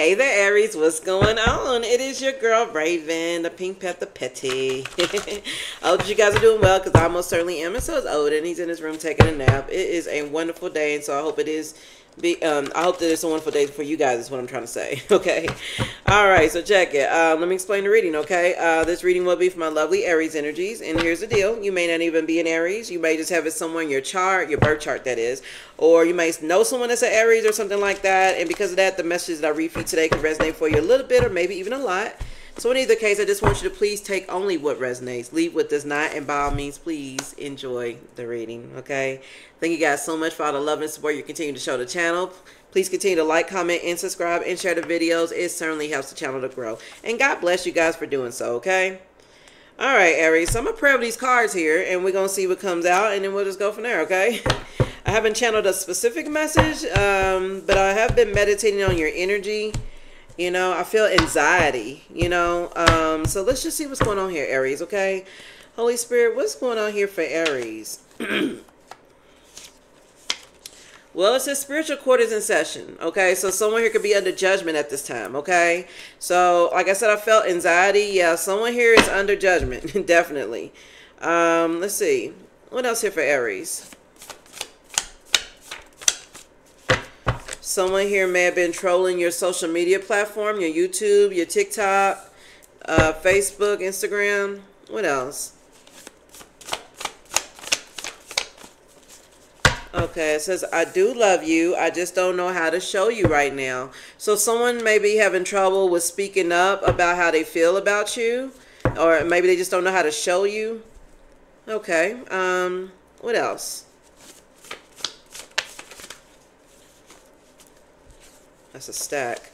Hey there, Aries. What's going on? It is your girl, Raven, the Pink Panther Petty. I hope you guys are doing well, because I most certainly am. And so is Odin. He's in his room taking a nap. It is a wonderful day, and so I hope it is. I hope that it's a wonderful day for you guys is what I'm trying to say. Okay. All right. So check it. Let me explain the reading. Okay. This reading will be for my lovely Aries energies. And here's the deal. You may not even be an Aries. You may just have it somewhere in your chart, your birth chart that is, or you may know someone that's an Aries or something like that. And because of that, the message that I read for you today could resonate for you a little bit or maybe even a lot. So in either case, I just want you to please take only what resonates. Leave what does not, and by all means, please enjoy the reading, okay? Thank you guys so much for all the love and support you continue to show the channel. Please continue to like, comment, and subscribe, and share the videos. It certainly helps the channel to grow. And God bless you guys for doing so, okay? All right, Aries. So I'm going to pray over these cards here, and we're going to see what comes out, and then we'll just go from there, okay? I haven't channeled a specific message, but I have been meditating on your energy. You know, I feel anxiety, you know, so let's just see what's going on here, Aries, okay? Holy Spirit, what's going on here for Aries? Well, it says spiritual court is in session, okay? So someone here could be under judgment at this time, okay? So, like I said, I felt anxiety. Yeah, someone here is under judgment, definitely. Let's see. What else here for Aries? Someone here may have been trolling your social media platform, your YouTube, your TikTok, Facebook, Instagram. What else? Okay, it says, I do love you. I just don't know how to show you right now. So someone may be having trouble with speaking up about how they feel about you, or maybe they just don't know how to show you. Okay, what else? That's a stack.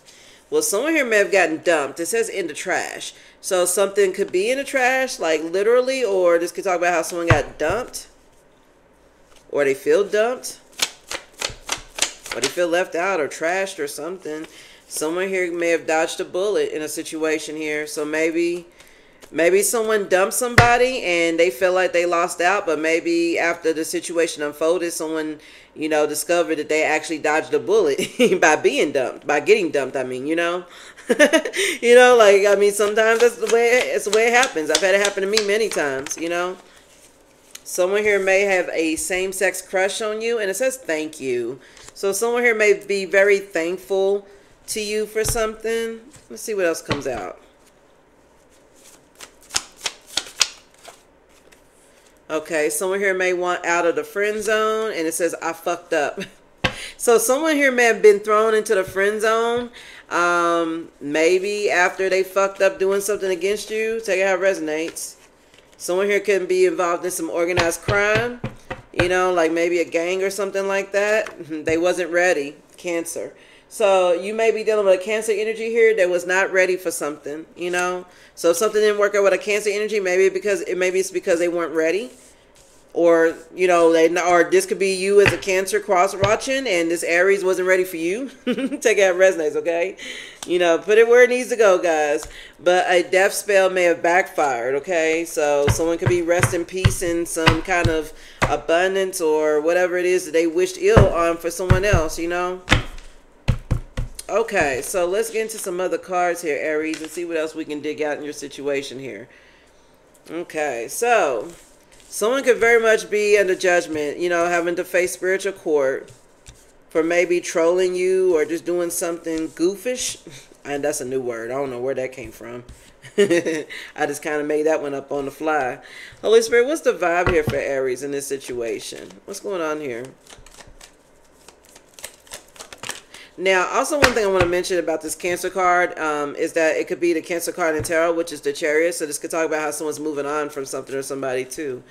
Well, someone here may have gotten dumped. It says in the trash. So something could be in the trash, like literally, or this could talk about how someone got dumped, or they feel dumped, or they feel left out or trashed or something. Someone here may have dodged a bullet in a situation here. So maybe someone dumped somebody and they feel like they lost out, but maybe after the situation unfolded, someone, you know, discovered that they actually dodged a bullet by being dumped, by getting dumped, I mean, you know. You know, like, I mean, sometimes that's the way it happens. I've had it happen to me many times, you know. Someone here may have a same-sex crush on you, and it says thank you. So someone here may be very thankful to you for something. Let's see what else comes out. Okay, someone here may want out of the friend zone, and it says, I fucked up. So someone here may have been thrown into the friend zone, maybe after they fucked up doing something against you. Take it how it resonates. Someone here can be involved in some organized crime, you know, like maybe a gang or something like that. They wasn't ready. Cancer. So you may be dealing with a Cancer energy here that was not ready for something, you know. So if something didn't work out with a Cancer energy, maybe it's because they weren't ready, or you know, or this could be you as a Cancer cross watching, and this Aries wasn't ready for you. Take out resonates, okay? You know, put it where it needs to go, guys. But a death spell may have backfired, okay? So someone could be rest in peace in some kind of abundance or whatever it is that they wished ill on for someone else, you know. Okay, so let's get into some other cards here, Aries, and see what else we can dig out in your situation here. Okay, so someone could very much be under judgment, you know, having to face spiritual court for maybe trolling you or just doing something goofish. And that's a new word. I don't know where that came from. I just kind of made that one up on the fly. Holy Spirit, what's the vibe here for Aries in this situation? What's going on here? Now, also one thing I want to mention about this Cancer card is that it could be the Cancer card in Tarot, which is the Chariot. So this could talk about how someone's moving on from something or somebody too.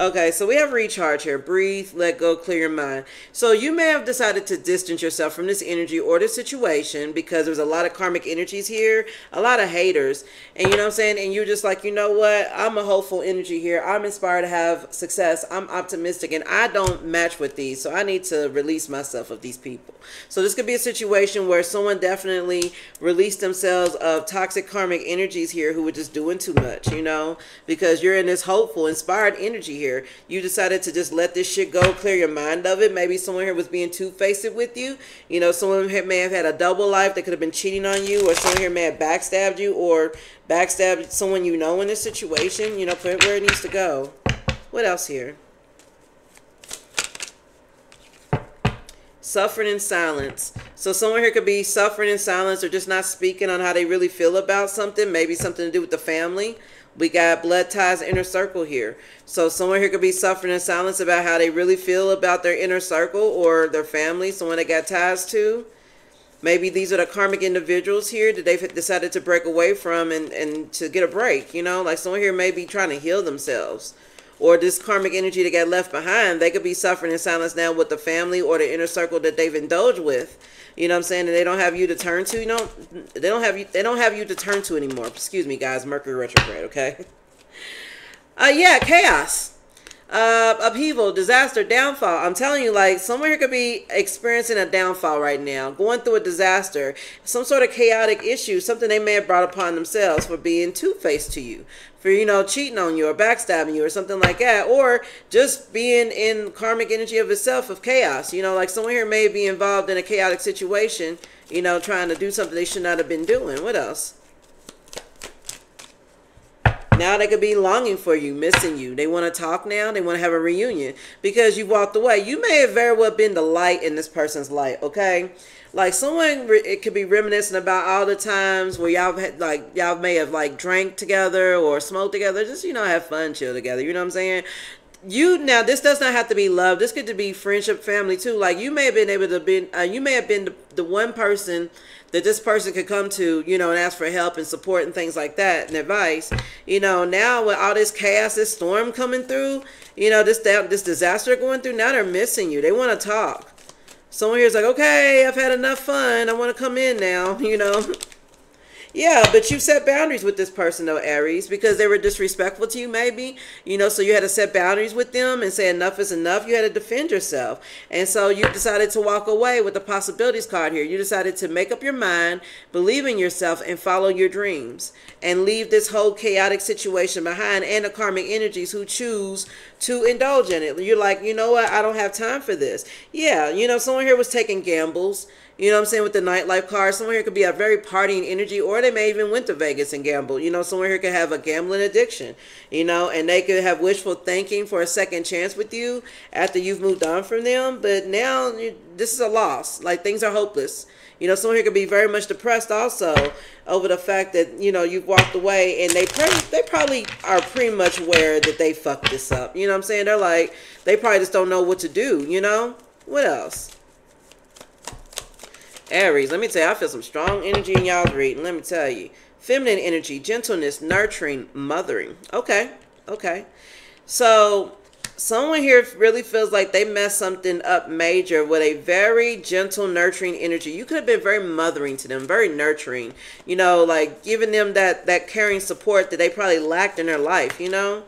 Okay, so we have recharge here. Breathe, let go, clear your mind. So you may have decided to distance yourself from this energy or this situation because there's a lot of karmic energies here, a lot of haters. And you know what I'm saying? And you're just like, you know what? I'm a hopeful energy here. I'm inspired to have success. I'm optimistic, and I don't match with these. So I need to release myself of these people. So this could be a situation where someone definitely released themselves of toxic karmic energies here who were just doing too much, you know, because you're in this hopeful, inspired energy here. You decided to just let this shit go, clear your mind of it. Maybe someone here was being two-faced with you. You know, someone here may have had a double life. They could have been cheating on you, or someone here may have backstabbed you or backstabbed someone you know in this situation. You know, put it where it needs to go. What else here? Suffering in silence. So someone here could be suffering in silence or just not speaking on how they really feel about something. Maybe something to do with the family. We got blood ties, inner circle here. So someone here could be suffering in silence about how they really feel about their inner circle or their family, someone they got ties to. Maybe these are the karmic individuals here that they've decided to break away from and to get a break, you know. Like someone here may be trying to heal themselves. Or this karmic energy that got left behind, they could be suffering in silence now with the family or the inner circle that they've indulged with. You know what I'm saying? And they don't have you to turn to. You know, they don't have you to turn to anymore. Excuse me, guys. Mercury retrograde. Okay. Yeah, chaos, upheaval, disaster, downfall. I'm telling you, like someone here could be experiencing a downfall right now, going through a disaster, some sort of chaotic issue, something they may have brought upon themselves for being two-faced to you. For, you know, cheating on you or backstabbing you or something like that. Or just being in karmic energy of itself of chaos. You know, like someone here may be involved in a chaotic situation, you know, trying to do something they should not have been doing. What else? Now they could be longing for you, missing you. They want to talk now. They want to have a reunion because you walked away. You may have very well been the light in this person's life, okay? Like someone, it could be reminiscing about all the times where y'all had, like, y'all may have like drank together or smoked together. Just, you know, have fun, chill together. You know what I'm saying? You, now this does not have to be love. This could be friendship, family too. Like you may have been able to be, you may have been the one person that this person could come to, you know, and ask for help and support and things like that and advice. You know, now with all this chaos, this storm coming through, you know, this disaster going through, now they're missing you. They want to talk. Someone here's like, okay, I've had enough fun. I want to come in now, you know. Yeah, but you set boundaries with this person, though, Aries, because they were disrespectful to you, maybe. You know, so you had to set boundaries with them and say enough is enough. You had to defend yourself. And so you decided to walk away with the possibilities card here. You decided to make up your mind, believe in yourself, and follow your dreams. And leave this whole chaotic situation behind and the karmic energies who choose to indulge in it. You're like, you know what? I don't have time for this. Yeah, you know, someone here was taking gambles. You know what I'm saying? With the nightlife card, someone here could be a very partying energy, or they may even went to Vegas and gamble. You know, someone here could have a gambling addiction, you know, and they could have wishful thinking for a second chance with you after you've moved on from them. But now this is a loss. Like things are hopeless. You know, someone here could be very much depressed also over the fact that, you know, you've walked away, and they probably are pretty much aware that they fucked this up. You know what I'm saying? They're like, they probably just don't know what to do, you know? What else? Aries, let me tell you, I feel some strong energy in y'all's reading. Let me tell you. Feminine energy, gentleness, nurturing, mothering. Okay, okay. So someone here really feels like they messed something up major with a very gentle, nurturing energy. You could have been very mothering to them, very nurturing. You know, like giving them that caring support that they probably lacked in their life, you know?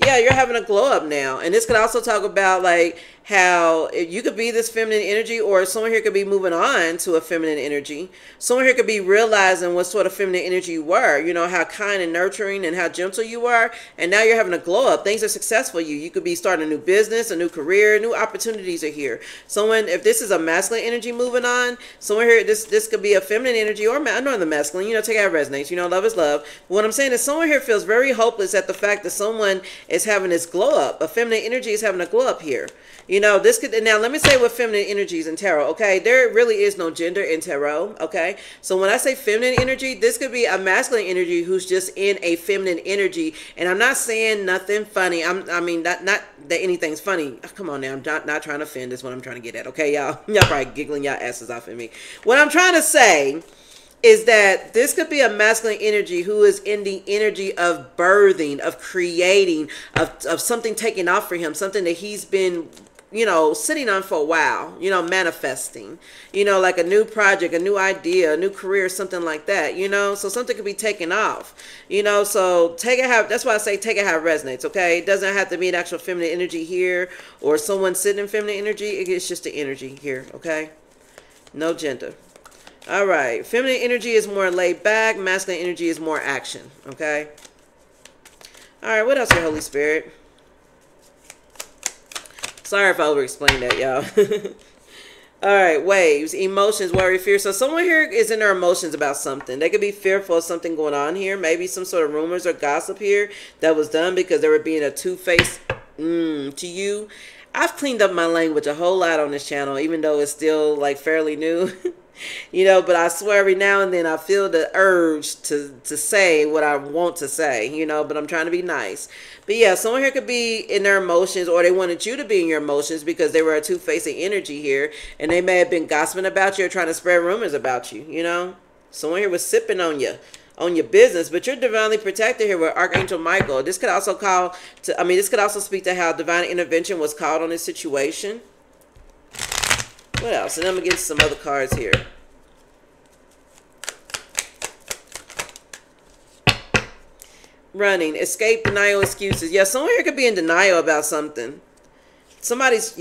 Yeah, you're having a glow up now. And this could also talk about like how you could be this feminine energy, or someone here could be moving on to a feminine energy. Someone here could be realizing what sort of feminine energy you were, you know, how kind and nurturing and how gentle you were. And now you're having a glow up. Things are successful. You could be starting a new business, a new career, new opportunities are here. Someone, if this is a masculine energy moving on, someone here, this could be a feminine energy or another masculine, you know, take out resonates, you know, love is love. But what I'm saying is someone here feels very hopeless at the fact that someone is having this glow up. A feminine energy is having a glow up here. You know, this could, now let me say what feminine energies in tarot, okay? There really is no gender in tarot, okay? So when I say feminine energy, this could be a masculine energy who's just in a feminine energy. And I'm not saying nothing funny. I mean, not that anything's funny. Oh, come on now, I'm not trying to offend, is what I'm trying to get at, okay, y'all? Y'all probably giggling y'all asses off at me. What I'm trying to say is that this could be a masculine energy who is in the energy of birthing, of creating, of something taking off for him, something that he's been, you know, sitting on for a while, you know, manifesting, you know, like a new project, a new idea, a new career, something like that, you know, so something could be taken off, you know, so take it how, that's why I say take it how it resonates, okay? It doesn't have to be an actual feminine energy here or someone sitting in feminine energy. It's just the energy here, okay? No gender. All right. Feminine energy is more laid back. Masculine energy is more action. Okay. All right. What else here, Holy Spirit? Sorry if I over-explained that, y'all. All right. Waves, emotions, worry, fear. So someone here is in their emotions about something. They could be fearful of something going on here. Maybe some sort of rumors or gossip here that was done because they were being a two-faced to you. I've cleaned up my language a whole lot on this channel, even though it's still like fairly new, you know, but I swear every now and then I feel the urge to say what I want to say, you know, but I'm trying to be nice. But yeah, someone here could be in their emotions, or they wanted you to be in your emotions because they were a two-faced energy here, and they may have been gossiping about you or trying to spread rumors about you, you know. Someone here was sipping on you, on your business, but you're divinely protected here with Archangel Michael. This could also call to, I mean, this could also speak to how divine intervention was called on this situation. What else? And I'm gonna get some other cards here. Running, escape, denial, excuses. Yeah, someone here could be in denial about something. Somebody's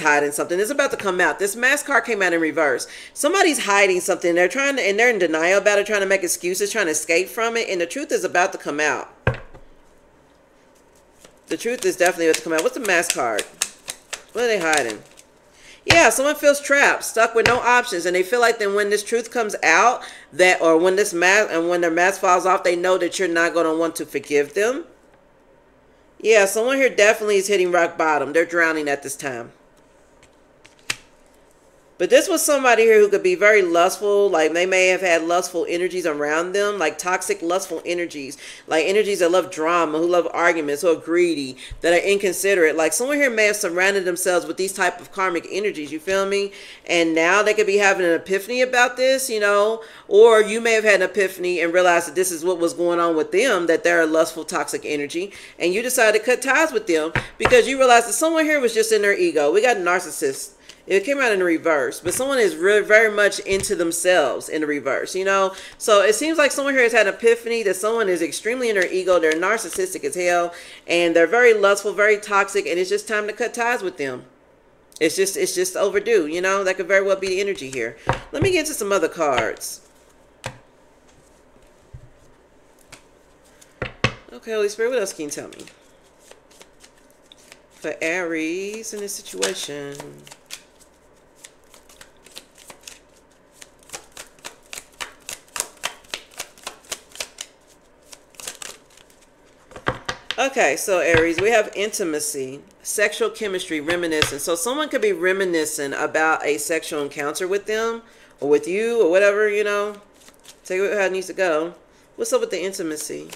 hiding something. It's about to come out. This mask card came out in reverse. Somebody's hiding something. They're trying to, and they're in denial about it, trying to make excuses, trying to escape from it. And the truth is about to come out. The truth is definitely about to come out. What's the mask card? What are they hiding? Yeah, someone feels trapped, stuck with no options, and they feel like then when this truth comes out, that, or when this mask, and when their mask falls off, they know that you're not going to want to forgive them. Yeah, someone here definitely is hitting rock bottom. They're drowning at this time. But this was somebody here who could be very lustful. Like, they may have had lustful energies around them, like toxic, lustful energies, like energies that love drama, who love arguments, who are greedy, that are inconsiderate. Like, someone here may have surrounded themselves with these type of karmic energies, you feel me? And now they could be having an epiphany about this, you know, or you may have had an epiphany and realized that this is what was going on with them, that they're a lustful, toxic energy, and you decided to cut ties with them because you realized that someone here was just in their ego. We got narcissists. It came out in the reverse, but someone is really very much into themselves in the reverse, you know? So it seems like someone here has had an epiphany that someone is extremely in their ego. They're narcissistic as hell, and they're very lustful, very toxic, and it's just time to cut ties with them. It's just overdue, you know? That could very well be the energy here. Let me get into some other cards. Okay, Holy Spirit, what else can you tell me? For Aries in this situation... Okay, so Aries, we have intimacy, sexual chemistry, reminiscence. So someone could be reminiscing about a sexual encounter with them or with you or whatever, you know. Take it how it needs to go. What's up with the intimacy?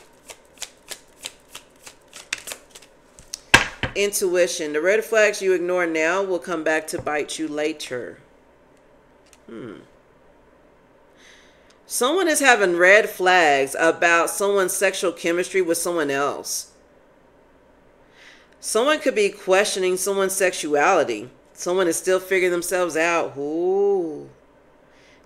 Intuition. The red flags you ignore now will come back to bite you later. Someone is having red flags about someone's sexual chemistry with someone else. Someone could be questioning someone's sexuality. Someone is still figuring themselves out. Ooh.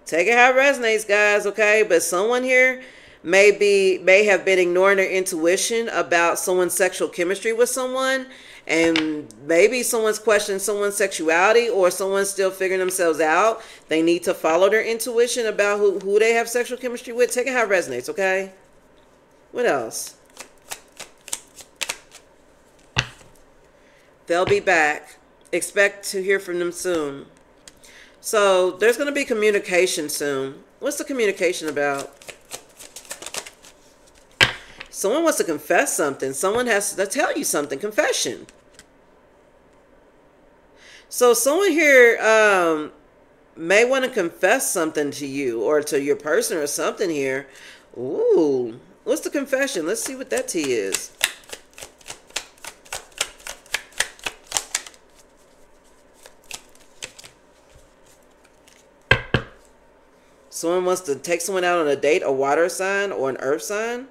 Take it how it resonates, guys, okay? But someone here may have been ignoring their intuition about someone's sexual chemistry with someone. And maybe someone's questioning someone's sexuality, or someone's still figuring themselves out. They need to follow their intuition about who they have sexual chemistry with. Take it how it resonates, okay? What else? They'll be back. Expect to hear from them soon. So there's going to be communication soon. What's the communication about? Someone wants to confess something. Someone has to tell you something. Confession. So someone here may want to confess something to you or to your person or something here. Ooh. What's the confession? Let's see what that tea is. Someone wants to take someone out on a date, a water sign or an earth sign.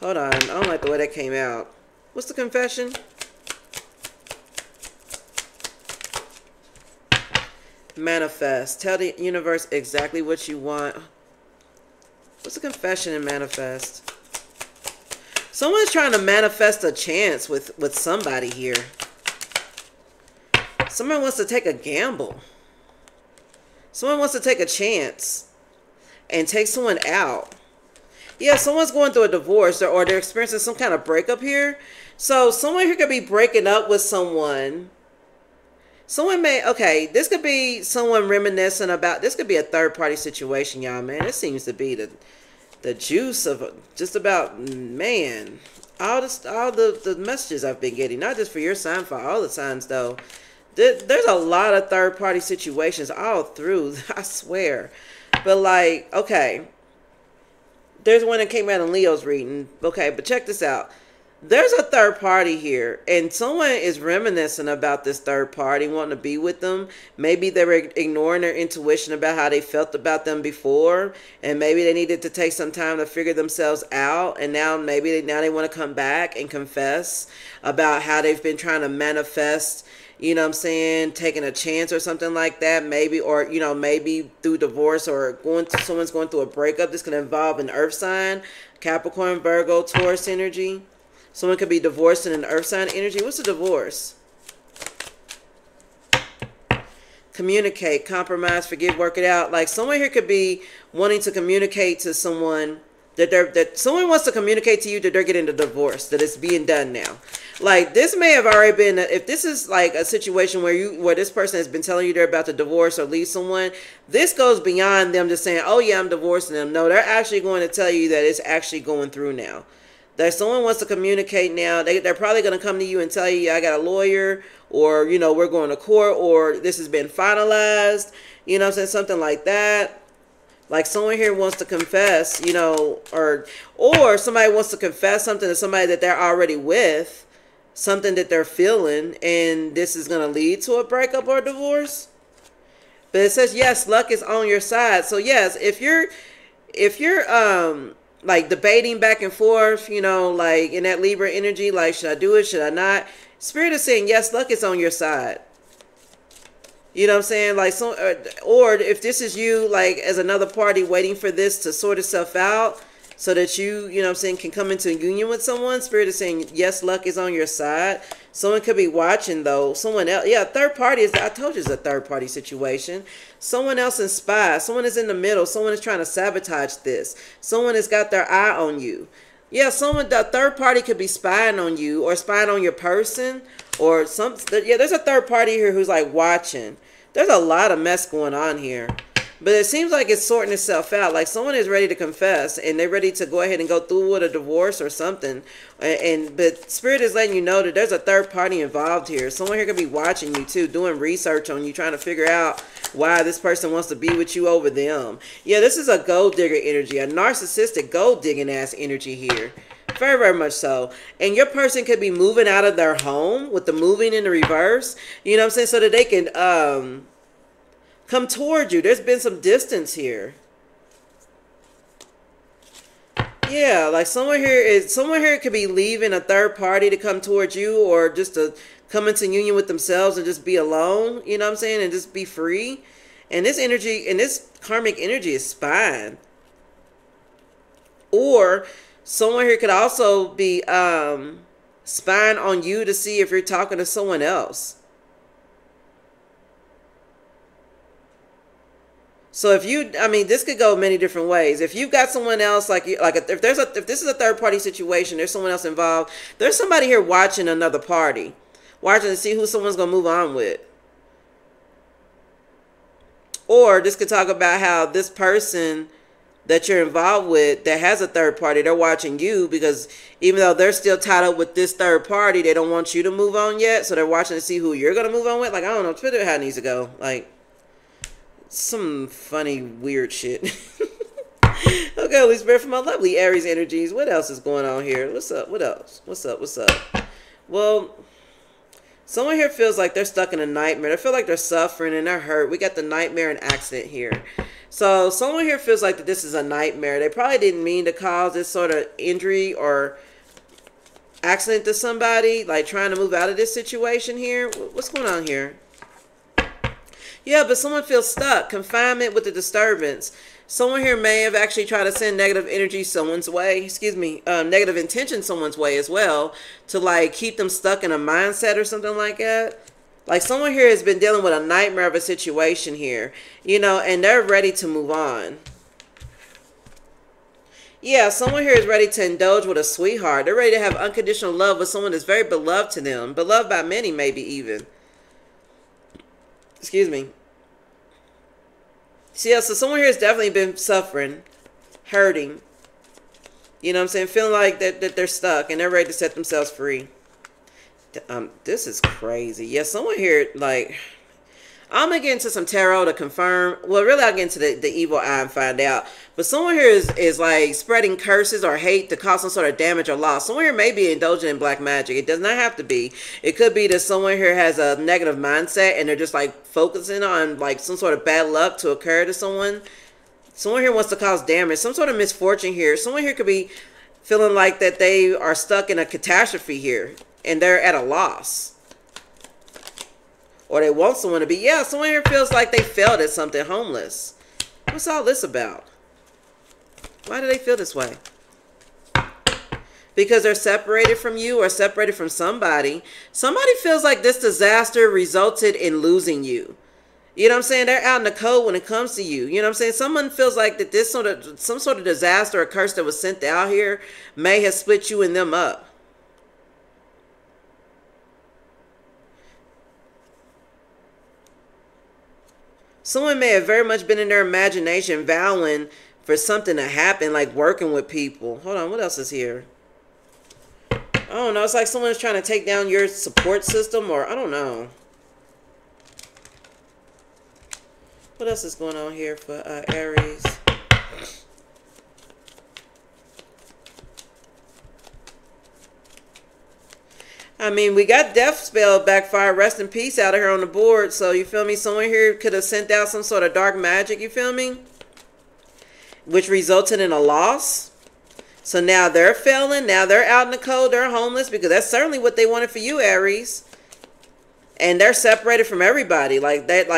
Hold on. I don't like the way that came out. What's the confession? Manifest. Tell the universe exactly what you want. What's the confession in manifest? Someone's trying to manifest a chance with somebody here. Someone wants to take a gamble. Someone wants to take a chance and take someone out. Yeah, someone's going through a divorce or they're experiencing some kind of breakup here. So someone here could be breaking up with someone. Someone may, okay, this could be someone reminiscing about, this could be a third-party situation, y'all, man. This seems to be the juice of just about, man, all the messages I've been getting, not just for your sign, for all the signs, though. There's a lot of third-party situations all through, I swear. But, like, okay, there's one that came out in Leo's reading. Okay, but check this out. There's a third party here, and someone is reminiscing about this third party, wanting to be with them. Maybe they were ignoring their intuition about how they felt about them before, and maybe they needed to take some time to figure themselves out, and now maybe now they want to come back and confess about how they've been trying to manifest, you know what I'm saying, taking a chance or something like that, maybe, or, you know, maybe through divorce or someone's going through a breakup. This can involve an earth sign, Capricorn, Virgo, Taurus energy. Someone could be divorced in an earth sign energy. What's a divorce? Communicate, compromise, forgive, work it out. Like, someone here could be wanting to communicate to someone that someone wants to communicate to you that they're getting a divorce, that it's being done now. Like, this may have already been, if this is like a situation where this person has been telling you they're about to divorce or leave someone, this goes beyond them just saying, oh yeah, I'm divorcing them. No, they're actually going to tell you that it's actually going through now. That someone wants to communicate now. They're probably going to come to you and tell you, I got a lawyer, or, you know, we're going to court, or this has been finalized, you know what I'm saying, something like that. Like, someone here wants to confess, you know, or somebody wants to confess something to somebody that they're already with, something that they're feeling, and this is going to lead to a breakup or a divorce. But it says, yes, luck is on your side. So yes, if you're like debating back and forth, you know, like in that Libra energy, like, should I do it? Should I not? Spirit is saying, yes, luck is on your side. You know what I'm saying? Like, so, or if this is you, like, as another party waiting for this to sort itself out so that you know what I'm saying, can come into a union with someone, Spirit is saying, yes, luck is on your side. Someone could be watching, though. Someone else. Yeah, third party is, I told you, it's a third party situation. Someone else is spy. Someone is in the middle. Someone is trying to sabotage this. Someone has got their eye on you. Yeah, someone, the third party could be spying on you or spying on your person or something. Yeah, there's a third party here who's like watching. There's a lot of mess going on here, but it seems like it's sorting itself out. Like, someone is ready to confess and they're ready to go ahead and go through with a divorce or something. But Spirit is letting you know that there's a third party involved here. Someone here could be watching you too, doing research on you, trying to figure out why this person wants to be with you over them. Yeah, this is a gold digger energy, a narcissistic gold digging ass energy here. Very, very much so. And your person could be moving out of their home with the moving in the reverse, you know what I'm saying, so that they can come toward you. There's been some distance here. Yeah, like someone here could be leaving a third party to come towards you, or just to come into union with themselves and just be alone, you know what I'm saying, and just be free. And this energy, and this karmic energy is spying. Or someone here could also be spying on you to see if you're talking to someone else. So if you, I mean, this could go many different ways. If you've got someone else, if this is a third party situation, there's someone else involved. There's somebody here watching another party, watching to see who someone's going to move on with. Or this could talk about how this person that you're involved with that has a third party, they're watching you, because even though they're still tied up with this third party, they don't want you to move on yet. So they're watching to see who you're going to move on with. Like, I don't know, Twitter, how it needs to go. Like, some funny, weird shit. Okay, Holy Spirit, for my lovely Aries energies. What else is going on here? What's up? What else? What's up? What's up? Well, someone here feels like they're stuck in a nightmare. They feel like they're suffering and they're hurt. We got the nightmare and accident here. So someone here feels like that this is a nightmare. They probably didn't mean to cause this sort of injury or accident to somebody, like trying to move out of this situation here. What's going on here? Yeah, but someone feels stuck, confinement with the disturbance. Someone here may have actually tried to send negative energy someone's way, negative intention someone's way as well, to like keep them stuck in a mindset or something like that. Like someone here has been dealing with a nightmare of a situation here, you know, and they're ready to move on. Yeah, someone here is ready to indulge with a sweetheart. They're ready to have unconditional love with someone that's very beloved to them. Beloved by many, maybe even. Excuse me. So yeah, so someone here has definitely been suffering, hurting. You know what I'm saying? Feeling like that they're stuck and they're ready to set themselves free. This is crazy. Yeah, someone here, like... I'm going to get into some tarot to confirm. Well, really, I'll get into the evil eye and find out. But someone here is like spreading curses or hate to cause some sort of damage or loss. Someone here may be indulging in black magic. It does not have to be. It could be that someone here has a negative mindset and they're just like focusing on like some sort of bad luck to occur to someone. Someone here wants to cause damage, some sort of misfortune here. Someone here could be feeling like that they are stuck in a catastrophe here and they're at a loss. Or they want someone to be. Yeah, someone here feels like they failed at something, homeless. What's all this about? Why do they feel this way? Because they're separated from you or separated from somebody. Somebody feels like this disaster resulted in losing you. You know what I'm saying? They're out in the cold when it comes to you. You know what I'm saying? Someone feels like that this some sort of disaster or curse that was sent out here may have split you and them up. Someone may have very much been in their imagination vowing for something to happen, like working with people. Hold on, what else is here? I don't know. It's like someone's trying to take down your support system, or I don't know. What else is going on here for Aries? I mean, we got death spell backfire, rest in peace out of here on the board. So, you feel me? Someone here could have sent out some sort of dark magic, you feel me? Which resulted in a loss. So, now they're failing. Now they're out in the cold. They're homeless because that's certainly what they wanted for you, Aries. And they're separated from everybody. Like, that,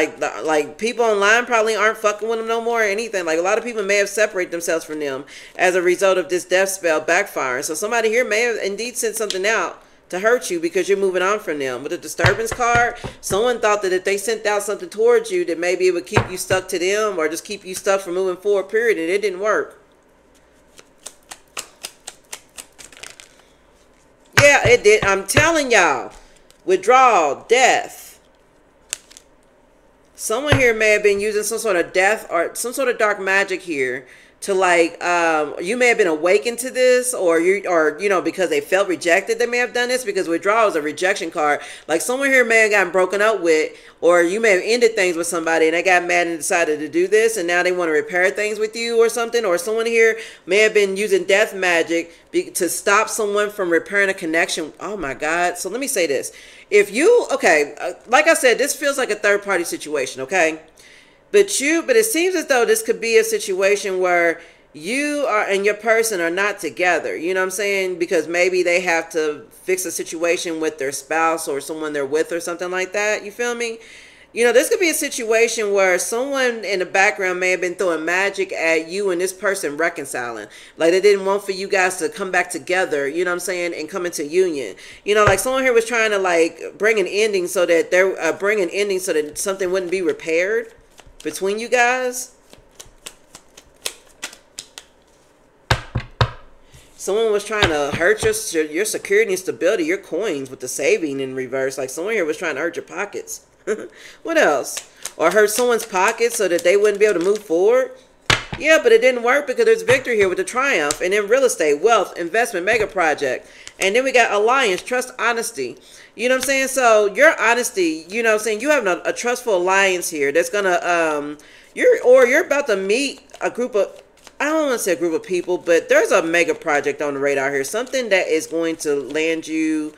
like people online probably aren't fucking with them no more or anything. Like, a lot of people may have separated themselves from them as a result of this death spell backfiring. So, somebody here may have indeed sent something out to hurt you because you're moving on from them. With the disturbance card, someone thought that if they sent out something towards you, that maybe it would keep you stuck to them or just keep you stuck from moving forward, period, and it didn't work. Yeah, it did. I'm telling y'all, withdrawal, death. Someone here may have been using some sort of death or some sort of dark magic here to like, you may have been awakened to this, or you know, because they felt rejected, they may have done this, because withdrawal is a rejection card. Like someone here may have gotten broken up with, or you may have ended things with somebody and they got mad and decided to do this, and now they want to repair things with you or something. Or someone here may have been using death magic to stop someone from repairing a connection. Oh my God. So let me say this. If you, okay, like I said, this feels like a third party situation, okay? But it seems as though this could be a situation where you are and your person are not together. You know what I'm saying? Because maybe they have to fix a situation with their spouse or someone they're with or something like that. You feel me? You know, this could be a situation where someone in the background may have been throwing magic at you and this person reconciling. Like they didn't want for you guys to come back together, you know what I'm saying, and come into union. You know, like someone here was trying to like bring an ending so that something wouldn't be repaired between you guys. Someone was trying to hurt your security and stability, your coins, with the saving in reverse. Like someone here was trying to hurt your pockets. What else? Or hurt someone's pockets so that they wouldn't be able to move forward. Yeah, but it didn't work because there's victory here with the triumph. And then real estate, wealth, investment, mega project. And then we got alliance, trust, honesty. You know what I'm saying? So your honesty, you know what I'm saying? You have a trustful alliance here that's going to, you're about to meet a group of, I don't want to say a group of people, but there's a mega project on the radar here. Something that is going to land you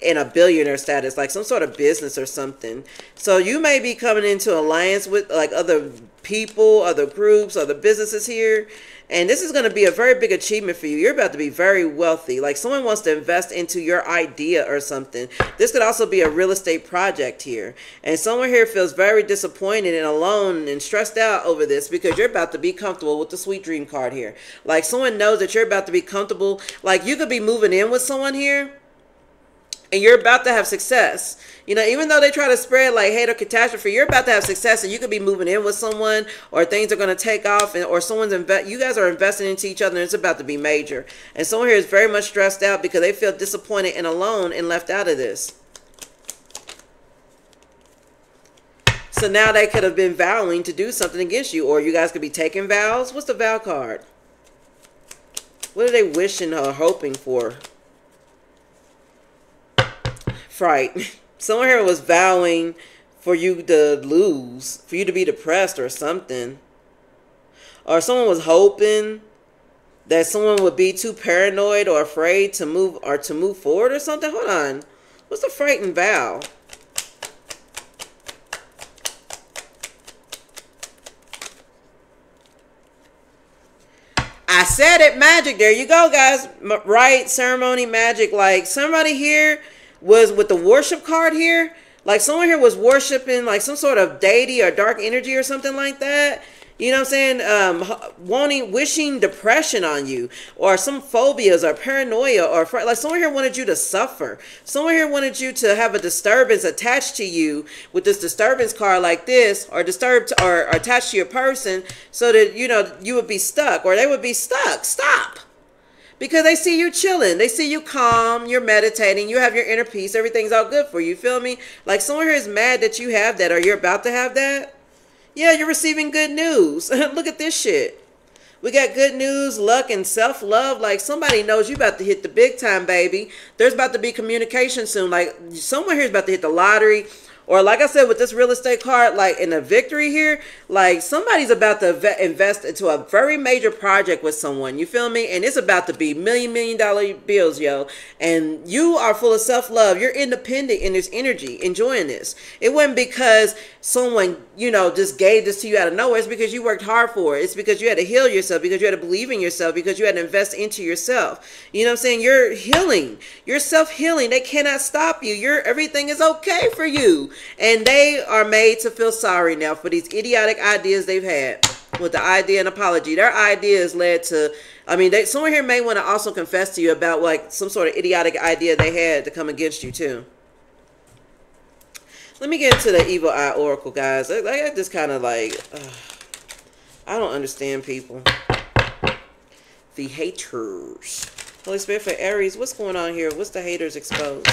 in a billionaire status, like some sort of business or something. So you may be coming into alliance with like other people, other groups, other businesses here. And this is going to be a very big achievement for you. You're about to be very wealthy. Like someone wants to invest into your idea or something. This could also be a real estate project here. And someone here feels very disappointed and alone and stressed out over this because you're about to be comfortable with the sweet dream card here. Like someone knows that you're about to be comfortable. Like you could be moving in with someone here. and you're about to have success. You know, even though they try to spread like hate or catastrophe, you're about to have success, and you could be moving in with someone, or things are going to take off, and or someone's you guys are investing into each other, and it's about to be major. And someone here is very much stressed out because they feel disappointed and alone and left out of this. So now they could have been vowing to do something against you, or you guys could be taking vows. What's the vow card? What are they wishing or hoping for? Fright. Someone here was vowing for you to lose, for you to be depressed or something. Or someone was hoping that someone would be too paranoid or afraid to move or to move forward or something. Hold on. What's the frightened vow? I said it, magic. There you go, guys. Right, ceremony, magic. Like somebody here was with the worship card here. Like someone here was worshiping like some sort of deity or dark energy or something like that. You know what I'm saying? Wishing depression on you, or some phobias or paranoia, or like someone here wanted you to suffer. Someone here wanted you to have a disturbance attached to you with this disturbance card like this, or disturbed or attached to your person, so that, you know, you would be stuck, or they would be stuck. Stop. Because they see you chilling. They see you calm. You're meditating. You have your inner peace. Everything's all good for you. Feel me? Like someone here is mad that you have that, or you're about to have that. Yeah, you're receiving good news. Look at this shit. We got good news, luck, and self-love. Like somebody knows you about to hit the big time, baby. There's about to be communication soon. Like someone here is about to hit the lottery. Or like I said, with this real estate card, like in a victory here, like somebody's about to invest into a very major project with someone. You feel me? And it's about to be million-dollar bills, yo. And you are full of self-love. You're independent in this energy, enjoying this. It wasn't because someone, you know, just gave this to you out of nowhere. It's because you worked hard for it. It's because you had to heal yourself, because you had to believe in yourself, because you had to invest into yourself. You know what I'm saying? You're healing. You're self-healing. They cannot stop you. Everything is okay for you. And they are made to feel sorry now for these idiotic ideas they've had with the idea and apology. Their ideas led to, I mean, someone here may want to also confess to you about like some sort of idiotic idea they had to come against you too. Let me get into the evil eye oracle, guys. I just kind of like, I don't understand people. The haters. Holy Spirit for Aries, what's going on here? What's the haters exposed?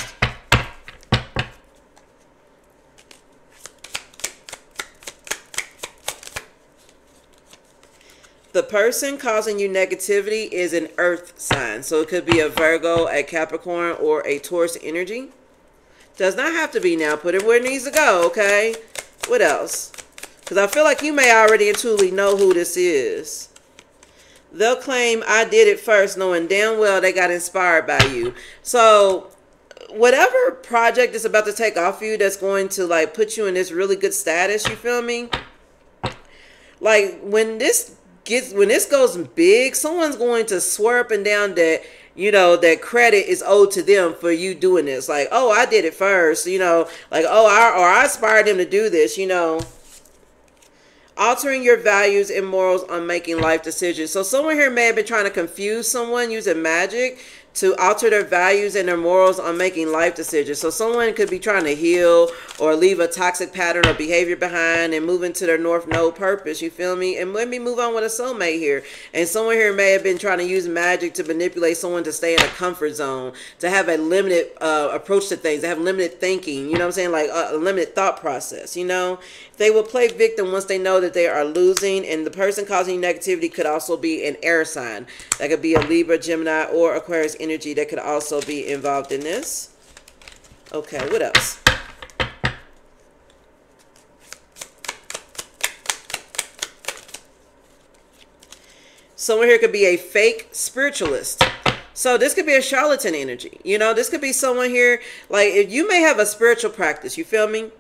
The person causing you negativity is an earth sign. So it could be a Virgo, a Capricorn, or a Taurus energy. Does not have to be now. Put it where it needs to go, okay? What else? Because I feel like you may already intuitively know who this is. They'll claim, I did it first, knowing damn well they got inspired by you. So whatever project is about to take off you that's going to like put you in this really good status, you feel me? Like when this goes big, someone's going to swear up and down that, you know, that credit is owed to them for you doing this. Like, oh, I did it first, you know, like, oh, I inspired them to do this, you know. Altering your values and morals on making life decisions. So someone here may have been trying to confuse someone using magic to alter their values and their morals on making life decisions. So someone could be trying to heal or leave a toxic pattern or behavior behind and move into their north node purpose. You feel me? And let me move on with a soulmate here. And someone here may have been trying to use magic to manipulate someone to stay in a comfort zone, to have a limited approach to things, to have limited thinking, you know what I'm saying? Like a limited thought process, you know? They will play victim once they know that they are losing, and the person causing negativity could also be an air sign. That could be a Libra, Gemini, or Aquarius energy that could also be involved in this. Okay, what else? Someone here could be a fake spiritualist. So this could be a charlatan energy. You know, this could be someone here, like if you may have a spiritual practice, you feel me?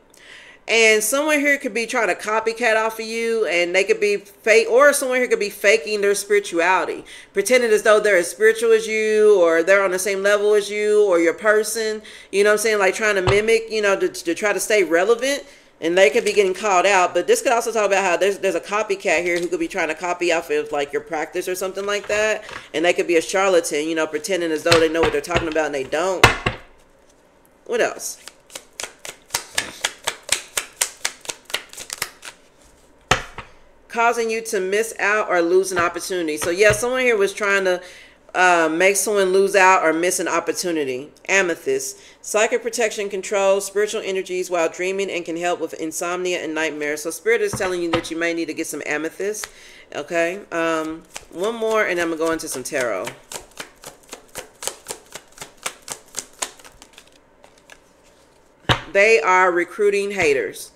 And someone here could be trying to copycat off of you, and they could be fake, or someone here could be faking their spirituality, pretending as though they're as spiritual as you, or they're on the same level as you, or your person, you know what I'm saying? Like trying to mimic, you know, to try to stay relevant, and they could be getting called out. But this could also talk about how there's a copycat here who could be trying to copy off of like your practice or something like that. And they could be a charlatan, you know, pretending as though they know what they're talking about and they don't. What else? Causing you to miss out or lose an opportunity. So yeah, someone here was trying to make someone lose out or miss an opportunity. Amethyst. Psychic protection controls spiritual energies while dreaming and can help with insomnia and nightmares. So Spirit is telling you that you may need to get some amethyst. Okay. One more and I'm going to go into some tarot. They are recruiting haters.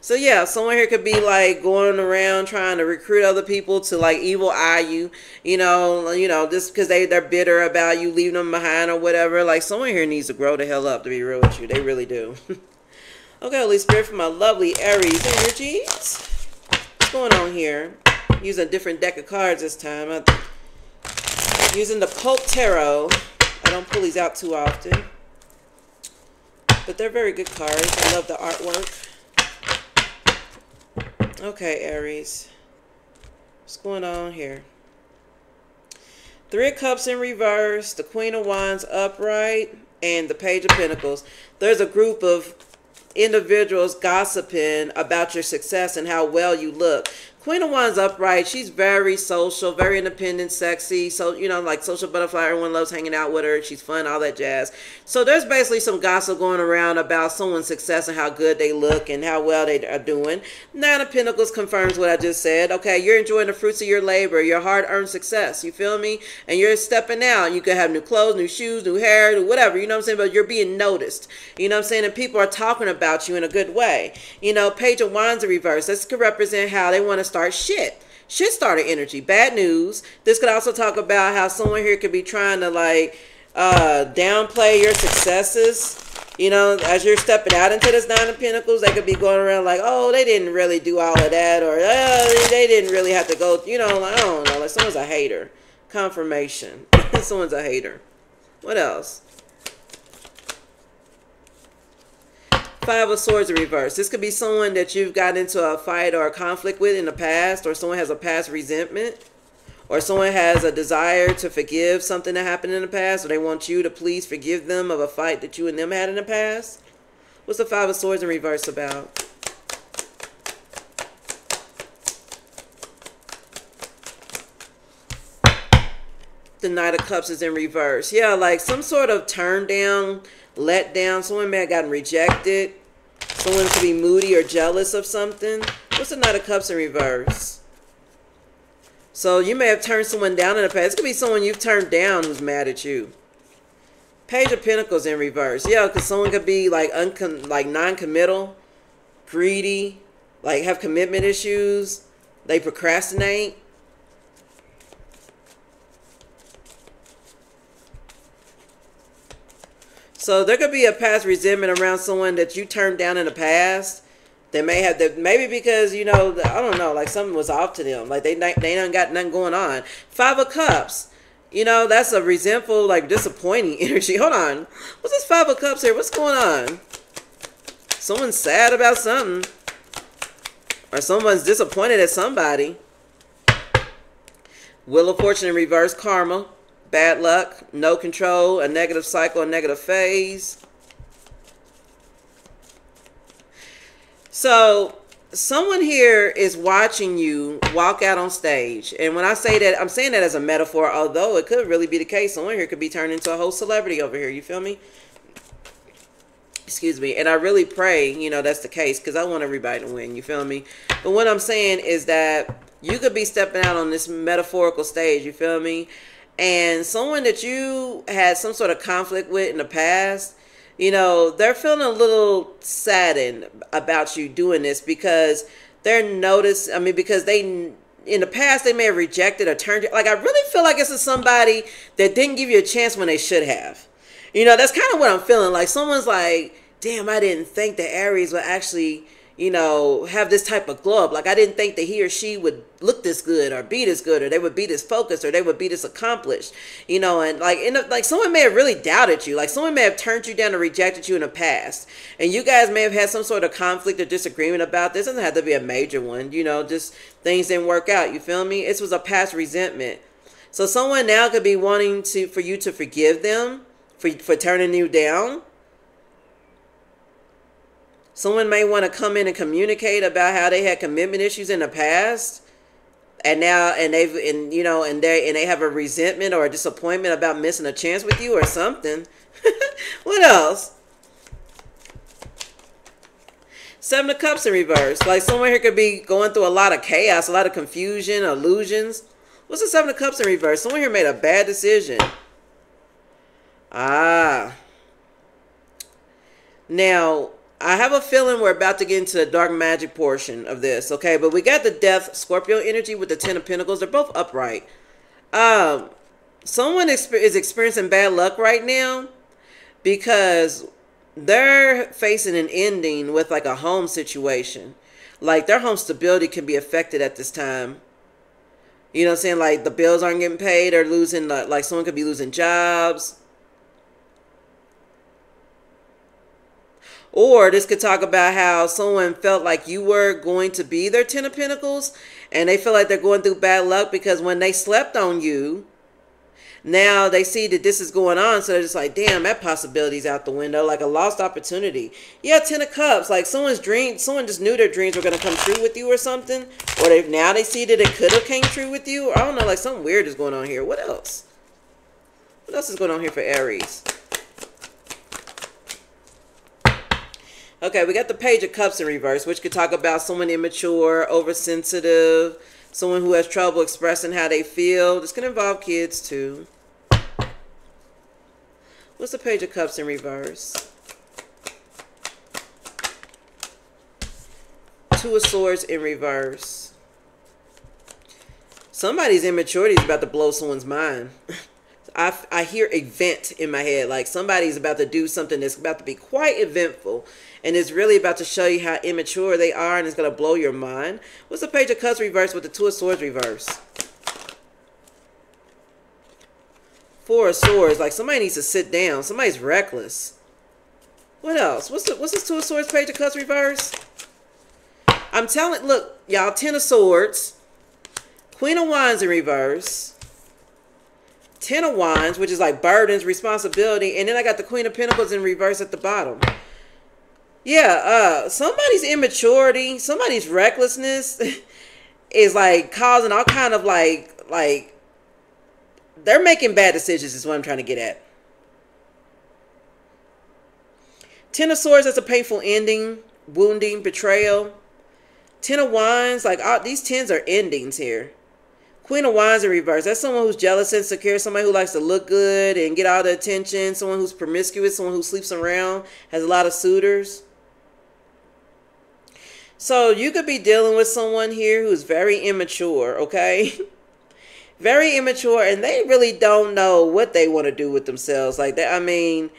So yeah, someone here could be like going around trying to recruit other people to like evil eye you, you know, just because they're bitter about you, leaving them behind or whatever. Like someone here needs to grow the hell up, to be real with you. They really do. Okay, Holy Spirit, for my lovely Aries energies. What's going on here? I'm using a different deck of cards this time. I'm using the Pulp Tarot. I don't pull these out too often, but they're very good cards. I love the artwork. Okay, Aries, what's going on here? Three of Cups in reverse, the Queen of Wands upright, and the Page of Pentacles. There's a group of individuals gossiping about your success and how well you look. Queen of Wands upright, she's very social, very independent, sexy. So, you know, like social butterfly, everyone loves hanging out with her. She's fun, all that jazz. So there's basically some gossip going around about someone's success and how good they look and how well they are doing. Nine of Pentacles confirms what I just said. Okay, you're enjoying the fruits of your labor, your hard-earned success. You feel me? And you're stepping out. You could have new clothes, new shoes, new hair, new whatever. You know what I'm saying? But you're being noticed. You know what I'm saying? And people are talking about you in a good way. You know, Page of Wands in reverse. This could represent how they want to start shit starter energy, bad news. This could also talk about how someone here could be trying to like downplay your successes. You know, as you're stepping out into this Nine of Pentacles, they could be going around like, oh, they didn't really do all of that, or oh, they didn't really have to go, you know, like, I don't know, like someone's a hater. Confirmation. Someone's a hater. What else? Five of Swords in reverse. This could be someone that you've gotten into a fight or a conflict with in the past, or someone has a past resentment, or someone has a desire to forgive something that happened in the past, or they want you to please forgive them of a fight that you and them had in the past. What's the Five of Swords in reverse about? The Knight of Cups is in reverse. Yeah, like some sort of turn down, let down. Someone may have gotten rejected. Someone could be moody or jealous of something. What's the Knight of Cups in reverse? So you may have turned someone down in the past. It could be someone you've turned down who's mad at you. Page of Pentacles in reverse. Yeah, because someone could be like non-committal, greedy, like have commitment issues. They procrastinate. So there could be a past resentment around someone that you turned down in the past. They may have that, maybe because, you know, I don't know, like something was off to them. Like they don't got nothing going on. Five of Cups. You know, that's a resentful, like disappointing energy. Hold on. What's this Five of Cups here? What's going on? Someone's sad about something. Or someone's disappointed at somebody. Wheel of Fortune in reverse, karma. Bad luck, no control, a negative cycle, a negative phase. So someone here is watching you walk out on stage. And when I say that, I'm saying that as a metaphor, although it could really be the case. Someone here could be turned into a whole celebrity over here. You feel me? Excuse me. And I really pray, you know, that's the case, because I want everybody to win. You feel me? But what I'm saying is that you could be stepping out on this metaphorical stage. You feel me? And someone that you had some sort of conflict with in the past, you know, they're feeling a little saddened about you doing this because they're noticed. I mean, because they, in the past, they may have rejected or turned you. Like, I really feel like this is somebody that didn't give you a chance when they should have. You know, that's kind of what I'm feeling. Like, someone's like, damn, I didn't think that Aries would actually, you know, have this type of glow up. Like, I didn't think that he or she would look this good or be this good, or they would be this focused, or they would be this accomplished, you know. And like, someone may have really doubted you. Like, someone may have turned you down or rejected you in the past, and you guys may have had some sort of conflict or disagreement about this. It doesn't have to be a major one, you know, just things didn't work out. You feel me? This was a past resentment. So someone now could be wanting to, for you to forgive them for turning you down. Someone may want to come in and communicate about how they had commitment issues in the past, and now, and they've, and you know, and they have a resentment or a disappointment about missing a chance with you or something. What else? Seven of Cups in reverse. Like someone here could be going through a lot of chaos, a lot of confusion, illusions. What's the Seven of Cups in reverse? Someone here made a bad decision. Ah. Now, I have a feeling we're about to get into the dark magic portion of this, okay? But we got the Death Scorpio energy with the Ten of Pentacles. They're both upright. Someone is experiencing bad luck right now because they're facing an ending with like a home situation. Like their home stability can be affected at this time. You know what I'm saying? Like the bills aren't getting paid or losing, like someone could be losing jobs. Or this could talk about how someone felt like you were going to be their Ten of Pentacles and they feel like they're going through bad luck because when they slept on you, now they see that this is going on. So they're just like, damn, that possibility's out the window, like a lost opportunity. Yeah, Ten of Cups, like someone's dream, someone just knew their dreams were going to come true with you or something. Or they, now they see that it could have came true with you. I don't know, like something weird is going on here. What else? What else is going on here for Aries? Okay, we got the Page of Cups in reverse, which could talk about someone immature, oversensitive, someone who has trouble expressing how they feel. This can involve kids, too. What's the Page of Cups in reverse? Two of Swords in reverse. Somebody's immaturity is about to blow someone's mind. I hear event in my head, like somebody's about to do something that's about to be quite eventful, and it's really about to show you how immature they are, and it's going to blow your mind. What's the Page of Cups reverse with the Two of Swords reverse? Four of Swords, like somebody needs to sit down. Somebody's reckless. What else? What's this Two of Swords, Page of Cups reverse? I'm telling, look, y'all, Ten of Swords, Queen of Wands in reverse, Ten of Wands, which is like burdens, responsibility, and then I got the Queen of Pentacles in reverse at the bottom. Yeah, somebody's immaturity, somebody's recklessness is like causing all kind of like they're making bad decisions is what I'm trying to get at. Ten of Swords, that's a painful ending, wounding, betrayal. Ten of Wands, like all, these tens are endings here. Queen of Wands in reverse. That's someone who's jealous, insecure, somebody who likes to look good and get all the attention, someone who's promiscuous, someone who sleeps around, has a lot of suitors. So you could be dealing with someone here who's very immature, okay? Very immature, and they really don't know what they want to do with themselves. Like that, I mean,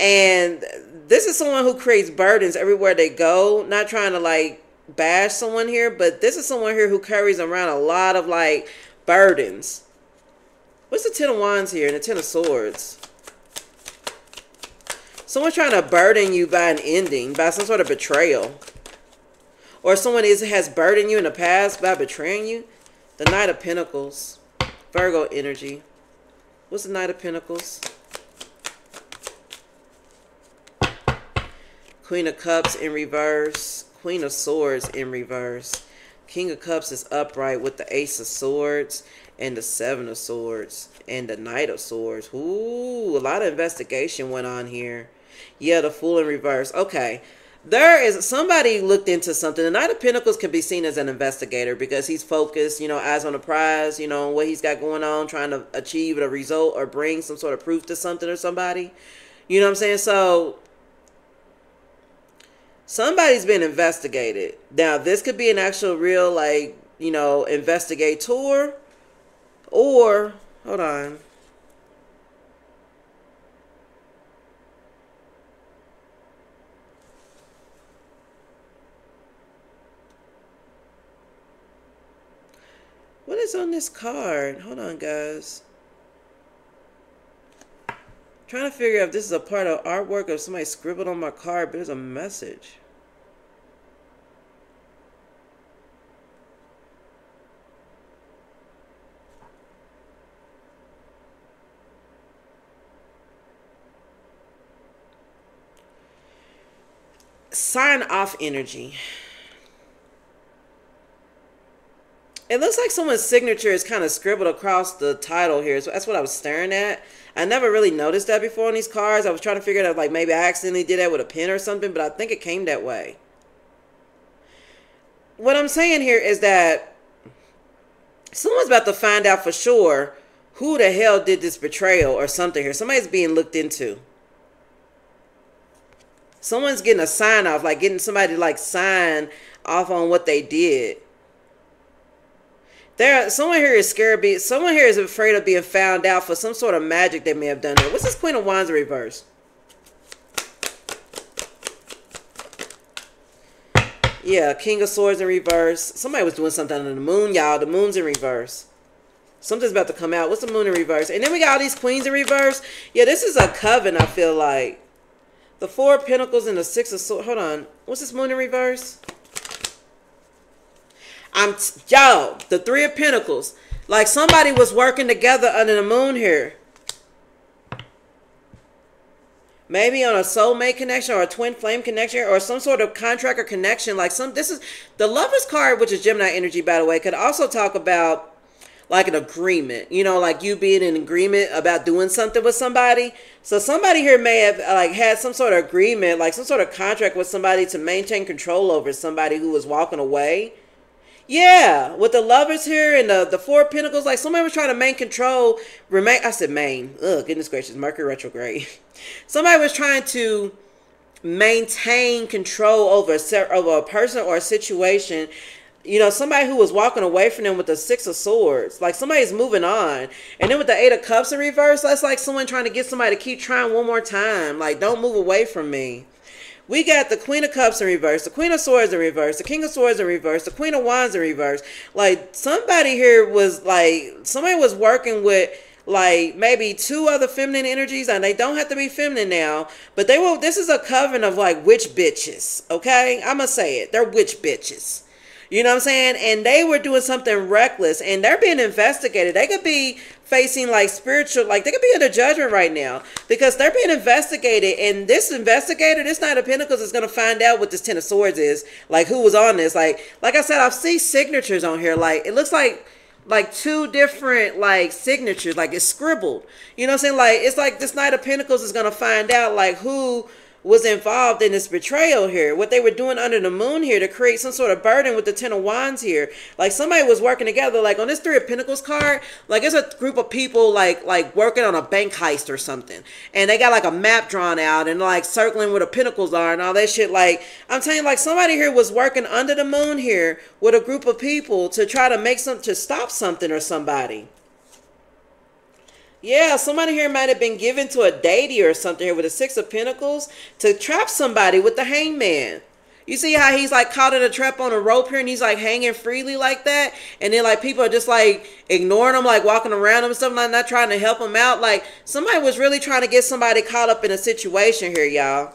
and this is someone who creates burdens everywhere they go, not trying to like bash someone here, but this is someone here who carries around a lot of like burdens. What's the Ten of Wands here and the Ten of Swords? Someone's trying to burden you by an ending, by some sort of betrayal, or someone has burdened you in the past by betraying you. The Knight of Pentacles, Virgo energy. What's the Knight of Pentacles? Queen of Cups in reverse, Queen of Swords in reverse. King of Cups is upright with the Ace of Swords and the Seven of Swords and the Knight of Swords. Ooh, a lot of investigation went on here. Yeah, the Fool in reverse. Okay, there is somebody looked into something. The Knight of Pentacles can be seen as an investigator because he's focused, you know, eyes on the prize, you know, what he's got going on, trying to achieve a result or bring some sort of proof to something or somebody. You know what I'm saying? So somebody's been investigated. Now, this could be an actual real, like, you know, investigator. Or, hold on. What is on this card? Hold on, guys. I'm trying to figure out if this is a part of artwork or somebody scribbled on my card, but there's a message. sign off energy. It looks like someone's signature is kind of scribbled across the title here. So that's what I was staring at. I never really noticed that before on these cards. I was trying to figure it out, like maybe I accidentally did that with a pen or something, but I think it came that way. What I'm saying here is that someone's about to find out for sure who the hell did this betrayal or something here. Somebody's being looked into. Someone's getting a sign off, like getting somebody to like sign off on what they did. Someone here is scared. Someone here is afraid of being found out for some sort of magic they may have done. What's this Queen of Wands in reverse? Yeah, King of Swords in reverse. Somebody was doing something under the moon, y'all. The moon's in reverse. Something's about to come out. What's the moon in reverse? And then we got all these queens in reverse. Yeah, this is a coven, I feel like. The Four of Pentacles and the Six of Swords. Hold on. What's this moon in reverse? Y'all, the Three of Pentacles. Like somebody was working together under the moon here. Maybe on a soulmate connection or a twin flame connection or some sort of contract or connection. Like this is the Lover's card, which is Gemini energy, by the way, could also talk about like an agreement, you know, like you being in agreement about doing something with somebody. So somebody here may have like had some sort of agreement, like some sort of contract with somebody to maintain control over somebody who was walking away. Yeah, with the Lovers here and the Four of Pentacles, like somebody was trying to maintain. Oh, goodness gracious, Mercury retrograde. Somebody was trying to maintain control over a person or a situation. You know, somebody who was walking away from them with the Six of Swords. Like somebody's moving on. And then with the Eight of Cups in reverse, that's like someone trying to get somebody to keep trying one more time. Like, don't move away from me. We got the Queen of Cups in reverse, the Queen of Swords in reverse, the King of Swords in reverse, the Queen of Wands in reverse. Like somebody here was like, somebody was working with like maybe two other feminine energies, and they don't have to be feminine now, but they will. This is a coven of like witch bitches. Okay. I'm going to say it. They're witch bitches. You know what I'm saying? And they were doing something reckless and they're being investigated. They could be facing like spiritual, like they could be under judgment right now because they're being investigated. And this investigator, this Knight of Pentacles is going to find out what this Ten of Swords is, like who was on this. Like I said, I've seen signatures on here. Like it looks like two different like signatures, like it's scribbled, you know what I'm saying? Like, it's like this Knight of Pentacles is going to find out like who was involved in this betrayal here, what they were doing under the moon here to create some sort of burden with the Ten of Wands here. Like somebody was working together, like on this Three of Pentacles card, like it's a group of people like working on a bank heist or something. And they got like a map drawn out and like circling where the Pentacles are and all that shit. Like I'm telling you, like somebody here was working under the moon here with a group of people to try to stop something or somebody. Yeah, somebody here might have been given to a deity or something here with the Six of Pentacles to trap somebody with the Hangman. You see how he's like caught in a trap on a rope here and he's like hanging freely like that. And then like people are just like ignoring him, like walking around him and stuff, like not trying to help him out. Like somebody was really trying to get somebody caught up in a situation here, y'all.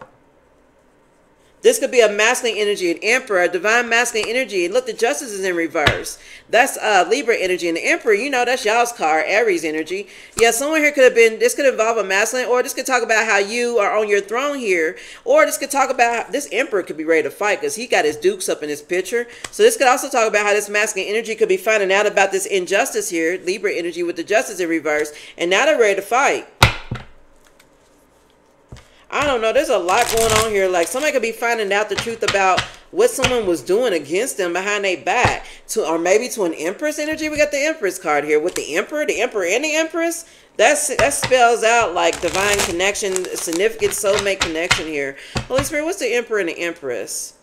This could be a masculine energy, an emperor, a divine masculine energy. And look, the Justice is in reverse. That's Libra energy. And the Emperor, you know, that's y'all's card, Aries energy. Yeah, someone here could have been, this could involve a masculine, or this could talk about how you are on your throne here. Or this could talk about, this Emperor could be ready to fight because he got his dukes up in his picture. So this could also talk about how this masculine energy could be finding out about this injustice here, Libra energy with the Justice in reverse. And now they're ready to fight. I don't know. There's a lot going on here. Like somebody could be finding out the truth about what someone was doing against them behind their back, or maybe to an Empress energy. We got the Empress card here with the Emperor and the Empress. That spells out like divine connection, significant soulmate connection here. Holy Spirit, what's the Emperor and the Empress?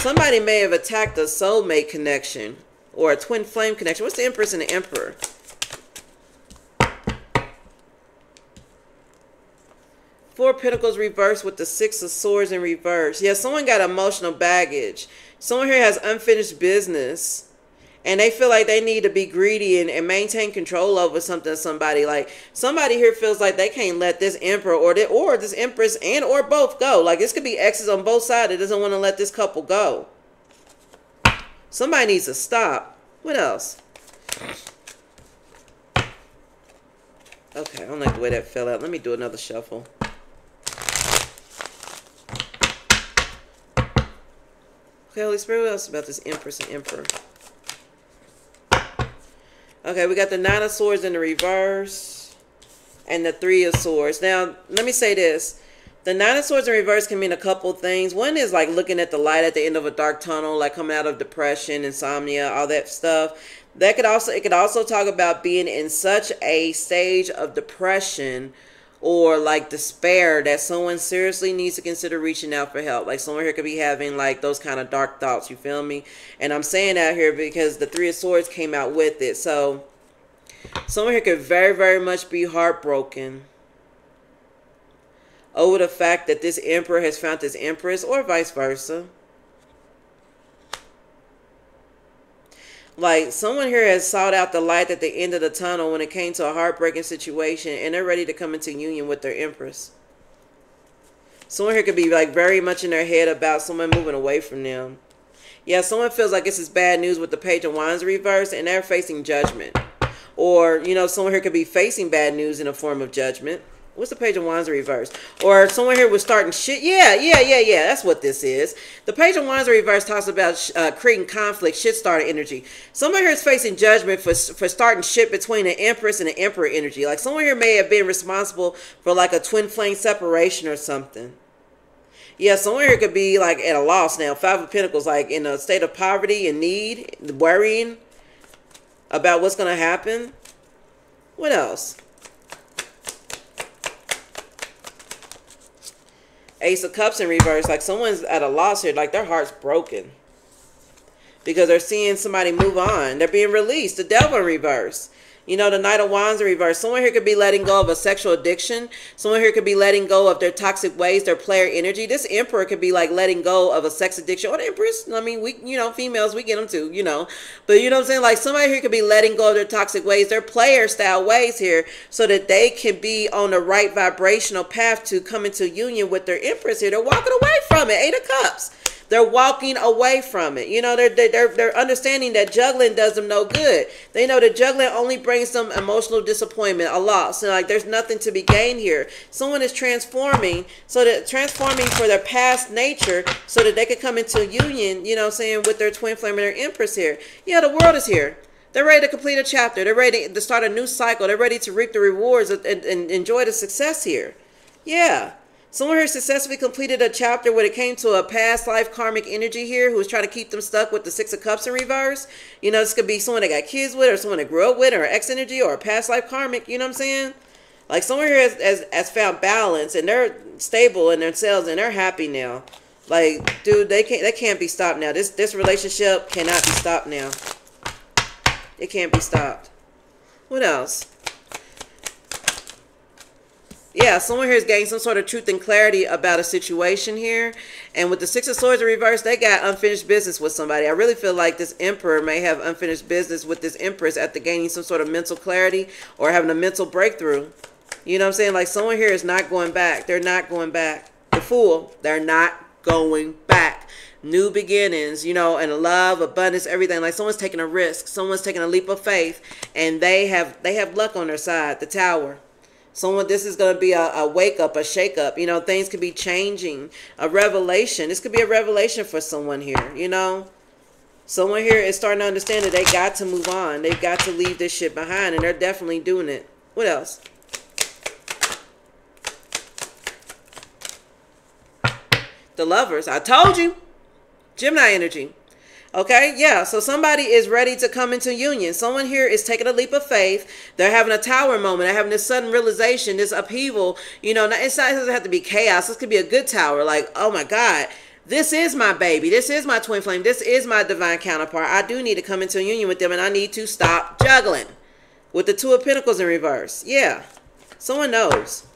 Somebody may have attacked a soulmate connection or a twin flame connection. What's the Empress and the Emperor? Four Pentacles reverse with the Six of Swords in reverse. Yeah, someone got emotional baggage. Someone here has unfinished business. And they feel like they need to be greedy and maintain control over something, somebody. Like, somebody here feels like they can't let this Emperor or this Empress and or both go. Like, this could be exes on both sides that doesn't want to let this couple go. Somebody needs to stop. What else? Okay, I don't like the way that fell out. Let me do another shuffle. Okay, Holy Spirit, what else about this Empress and Emperor? Okay, we got the Nine of Swords in the reverse and the Three of Swords. Now, let me say this. The Nine of Swords in reverse can mean a couple things. One is like looking at the light at the end of a dark tunnel, like coming out of depression, insomnia, all that stuff. That could also, it could also talk about being in such a stage of depression or like despair that someone seriously needs to consider reaching out for help. Like someone here could be having like those kind of dark thoughts, you feel me? And I'm saying that here because the Three of Swords came out with it. So someone here could very, very much be heartbroken over the fact that this Emperor has found this Empress or vice versa. Like, someone here has sought out the light at the end of the tunnel when it came to a heartbreaking situation, and they're ready to come into union with their Empress. Someone here could be, like, very much in their head about someone moving away from them. Yeah, someone feels like this is bad news with the Page of Wands reversed, and they're facing judgment. Or, you know, someone here could be facing bad news in a form of judgment. What's the Page of Wands reversed? Or someone here was starting shit. Yeah. That's what this is. The Page of Wands reversed talks about creating conflict, shit-starter energy. Someone here is facing judgment for starting shit between an Empress and an Emperor energy. Like someone here may have been responsible for like a twin flame separation or something. Yeah, someone here could be like at a loss now. Five of Pentacles, like in a state of poverty and need, worrying about what's going to happen. What else? Ace of Cups in reverse, like someone's at a loss here, like their heart's broken because they're seeing somebody move on. They're being released. The Devil in reverse, you know, the Knight of Wands in reverse. Someone here could be letting go of a sexual addiction. Someone here could be letting go of their toxic ways, their player energy. This Emperor could be like letting go of a sex addiction, or the Empress. I mean, we, you know, females, we get them too, you know, but you know what I'm saying? Like somebody here could be letting go of their toxic ways, their player style ways here, so that they can be on the right vibrational path to come into union with their Empress here. They're walking away from it. Eight of Cups. They're walking away from it. You know, they're understanding that juggling does them no good. They know that juggling only brings them emotional disappointment, a loss. And like, there's nothing to be gained here. Someone is transforming, so that transforming for their past nature so that they could come into union, you know what I'm saying, with their twin flame and their Empress here. Yeah, the world is here. They're ready to complete a chapter. They're ready to start a new cycle. They're ready to reap the rewards and enjoy the success here. Yeah. Someone here successfully completed a chapter when it came to a past life karmic energy here who was trying to keep them stuck with the Six of Cups in reverse. You know, this could be someone that got kids with, or someone that grew up with, or ex energy, or a past life karmic. You know what I'm saying? Like someone here has found balance, and they're stable in themselves, and they're happy now. Like, dude, they can't be stopped now. This relationship cannot be stopped now. It can't be stopped. What else? Yeah, someone here is getting some sort of truth and clarity about a situation here. And with the Six of Swords in reverse, they got unfinished business with somebody. I really feel like this Emperor may have unfinished business with this Empress after gaining some sort of mental clarity or having a mental breakthrough. You know what I'm saying? Like someone here is not going back. They're not going back. The Fool, they're not going back. New beginnings, you know, and love, abundance, everything. Like someone's taking a risk. Someone's taking a leap of faith, and they have luck on their side. The Tower. Someone, this is going to be a wake-up, a shake-up. You know, things could be changing. A revelation. This could be a revelation for someone here, you know. Someone here is starting to understand that they got to move on. They've got to leave this shit behind, and they're definitely doing it. What else? The Lovers. I told you. Gemini energy. Okay, yeah, so somebody is ready to come into union. Someone here is taking a leap of faith. They're having a tower moment. They're having this sudden realization, this upheaval. You know, it doesn't have to be chaos. This could be a good tower. Like, oh, my God, this is my baby. This is my twin flame. This is my divine counterpart. I do need to come into union with them, and I need to stop juggling with the Two of Pentacles in reverse. Yeah, someone knows.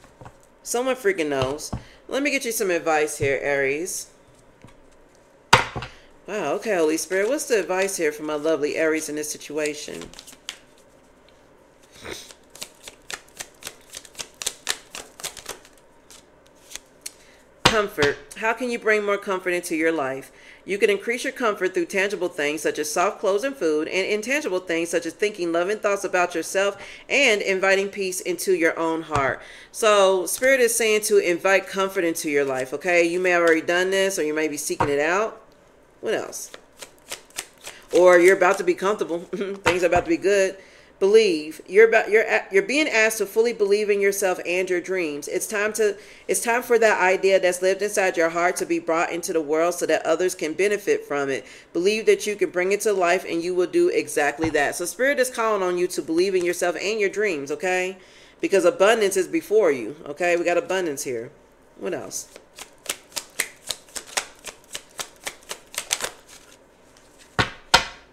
Someone freaking knows. Let me get you some advice here, Aries. Wow, okay, Holy Spirit. What's the advice here for my lovely Aries in this situation? Comfort. How can you bring more comfort into your life? You can increase your comfort through tangible things such as soft clothes and food, and intangible things such as thinking loving thoughts about yourself and inviting peace into your own heart. So Spirit is saying to invite comfort into your life, okay? You may have already done this, or you may be seeking it out. What else? Or you're about to be comfortable. Things are about to be good. Believe. You're being asked to fully believe in yourself and your dreams. It's time for that idea that's lived inside your heart to be brought into the world so that others can benefit from it. Believe that you can bring it to life and you will do exactly that. So Spirit is calling on you to believe in yourself and your dreams, okay? Because abundance is before you, okay? We got abundance here. What else?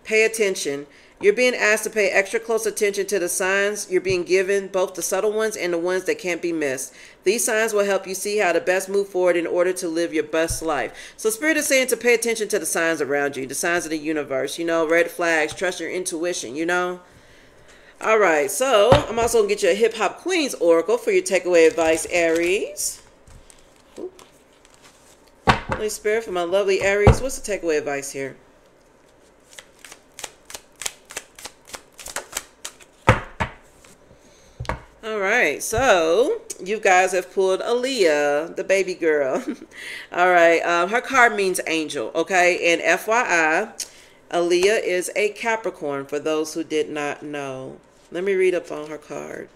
Pay attention. You're being asked to pay extra close attention to the signs you're being given, both the subtle ones and the ones that can't be missed. These signs will help you see how to best move forward in order to live your best life. So Spirit is saying to pay attention to the signs around you, the signs of the universe, you know, red flags, trust your intuition, you know. All right, so I'm also going to get you a Hip Hop Queens Oracle for your takeaway advice, Aries. Holy Spirit, for my lovely Aries, what's the takeaway advice here? All right, so you guys have pulled Aaliyah, the baby girl. All right, her card means angel, okay? And FYI, Aaliyah is a Capricorn, for those who did not know. Let me read up on her card.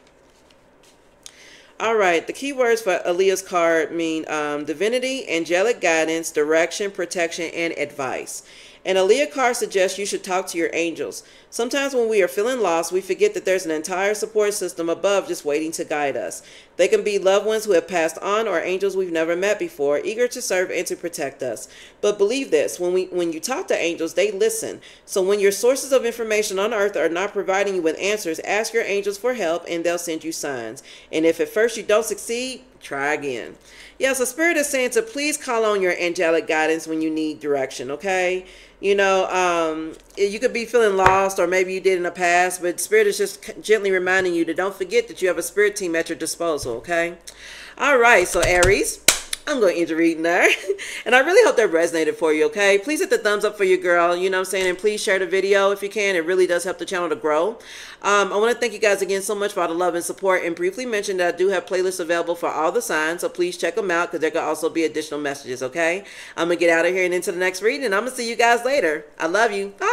All right, the key words for Aaliyah's card mean divinity, angelic guidance, direction, protection, and advice. And Aaliyah card suggests you should talk to your angels. Sometimes when we are feeling lost, we forget that there's an entire support system above just waiting to guide us. They can be loved ones who have passed on or angels we've never met before, eager to serve and to protect us. But believe this, when you talk to angels, they listen. So when your sources of information on earth are not providing you with answers, ask your angels for help and they'll send you signs. And if at first you don't succeed, try again. Yeah, so Spirit is saying to please call on your angelic guidance when you need direction, okay? You know, you could be feeling lost or maybe you did in the past, but Spirit is just gently reminding you to don't forget that you have a spirit team at your disposal, okay? All right, so Aries, I'm going to end your reading there. And I really hope that resonated for you, okay? Please hit the thumbs up for your girl, you know what I'm saying? And please share the video if you can. It really does help the channel to grow. I want to thank you guys again so much for all the love and support. And briefly mention that I do have playlists available for all the signs, so please check them out because there could also be additional messages, okay? I'm going to get out of here and into the next reading. I'm going to see you guys later. I love you. Bye.